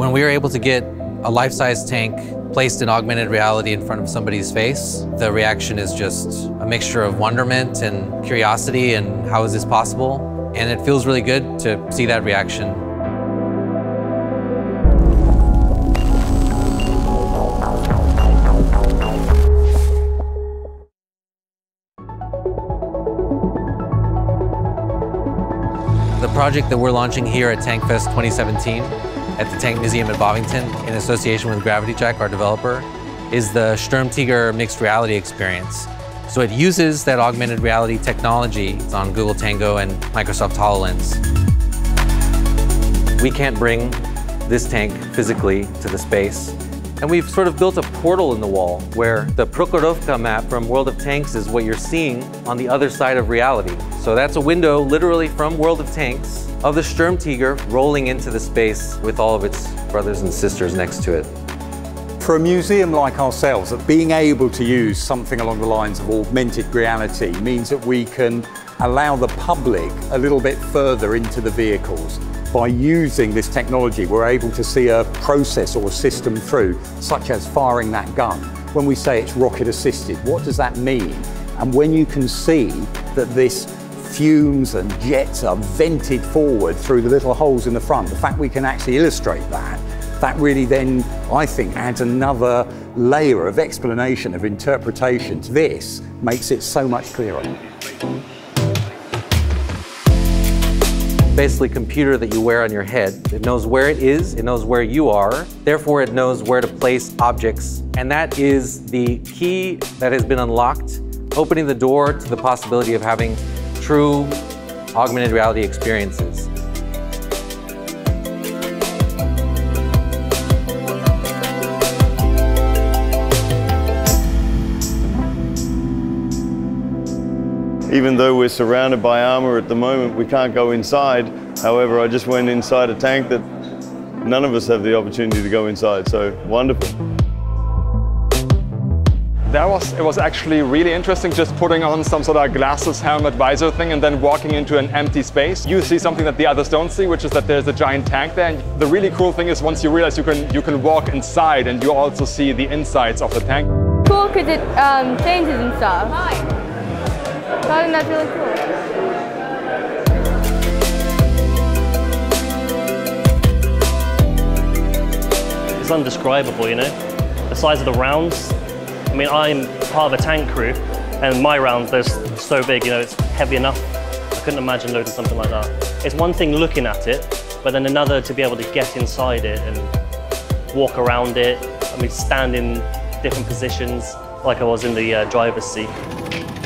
When we were able to get a life-size tank placed in augmented reality in front of somebody's face, the reaction is just a mixture of wonderment and curiosity and how is this possible? And it feels really good to see that reaction. The project that we're launching here at Tankfest 2017 at the Tank Museum at Bovington in association with Gravity Jack, our developer, is the Sturmtiger mixed reality experience. So it uses that augmented reality technology. It's on Google Tango and Microsoft HoloLens. We can't bring this tank physically to the space. And we've sort of built a portal in the wall where the Prokhorovka map from World of Tanks is what you're seeing on the other side of reality. So that's a window literally from World of Tanks of the Sturmtiger rolling into the space with all of its brothers and sisters next to it. For a museum like ourselves, being able to use something along the lines of augmented reality means that we can allow the public a little bit further into the vehicles. By using this technology, we're able to see a process or a system through, such as firing that gun. When we say it's rocket assisted, what does that mean? And when you can see that this fumes and jets are vented forward through the little holes in the front, the fact we can actually illustrate that really then, I think, adds another layer of explanation, of interpretation. This makes it so much clearer. Basically a computer that you wear on your head. It knows where it is, it knows where you are, therefore it knows where to place objects. And that is the key that has been unlocked, opening the door to the possibility of having true augmented reality experiences. Even though we're surrounded by armor at the moment, we can't go inside. However, I just went inside a tank that none of us have the opportunity to go inside, so wonderful. It was actually really interesting just putting on some sort of glasses, helmet, visor thing and then walking into an empty space. You see something that the others don't see, which is that there's a giant tank there. And the really cool thing is once you realize you can walk inside and you also see the insides of the tank. Cool, because it changes and stuff. Hi. I think that's really cool. It's indescribable, you know? The size of the rounds. I mean, I'm part of a tank crew, and my rounds, they're so big, you know, it's heavy enough. I couldn't imagine loading something like that. It's one thing looking at it, but then another to be able to get inside it and walk around it. I mean, stand in different positions, like I was in the driver's seat.